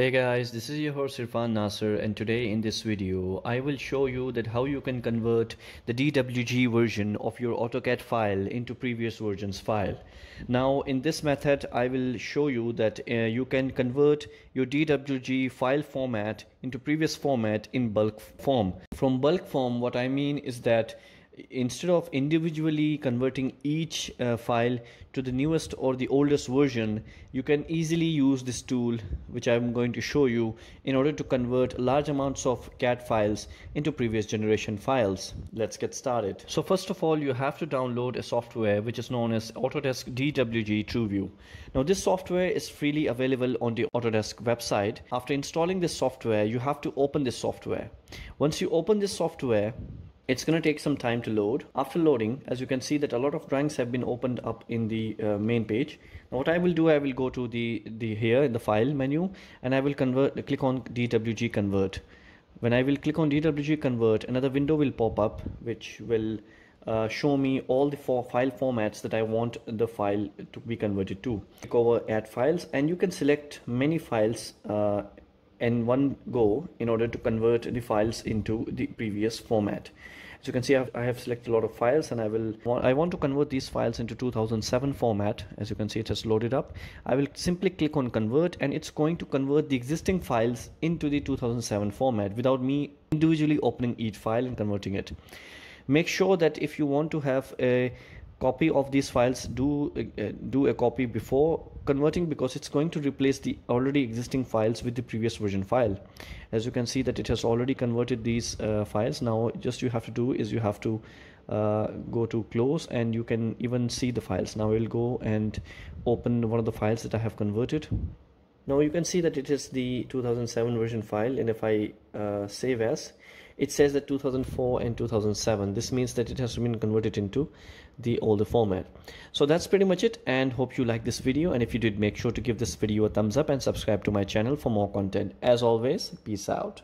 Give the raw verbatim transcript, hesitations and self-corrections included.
Hey guys, this is your host Irfan Nasir, and today in this video I will show you that how you can convert the D W G version of your AutoCAD file into previous versions file. Now in this method I will show you that uh, you can convert your D W G file format into previous format in bulk form. From bulk form, what I mean is that instead of individually converting each uh, file to the newest or the oldest version, you can easily use this tool which I'm going to show you in order to convert large amounts of C A D files into previous generation files. Let's get started. So first of all, you have to download a software which is known as Autodesk D W G TrueView. Now this software is freely available on the Autodesk website. After installing this software, you have to open this software. Once you open this software, it's going to take some time to load. After loading, as you can see that a lot of drawings have been opened up in the uh, main page. Now what I will do, I will go to the, the here in the file menu, and I will convert, click on D W G convert. When I will click on D W G convert, another window will pop up which will uh, show me all the four file formats that I want the file to be converted to. Click over add files, and you can select many files uh, in one go in order to convert the files into the previous format. As you can see, I have, I have selected a lot of files, and I will I want to convert these files into two thousand seven format. As you can see, it has loaded up. I will simply click on convert, and it's going to convert the existing files into the two thousand seven format without me individually opening each file and converting it. Make sure that if you want to have a copy of these files, do uh, do a copy before converting, because it's going to replace the already existing files with the previous version file. As you can see that it has already converted these uh, files. Now just you have to do is you have to uh, go to close, and you can even see the files. Now we'll go and open one of the files that I have converted. Now you can see that it is the two thousand seven version file, and if I uh, save as, it says that two thousand four and two thousand seven. This means that it has been converted into the older format. So that's pretty much it, and hope you like this video, and if you did, make sure to give this video a thumbs up and subscribe to my channel for more content. As always, peace out.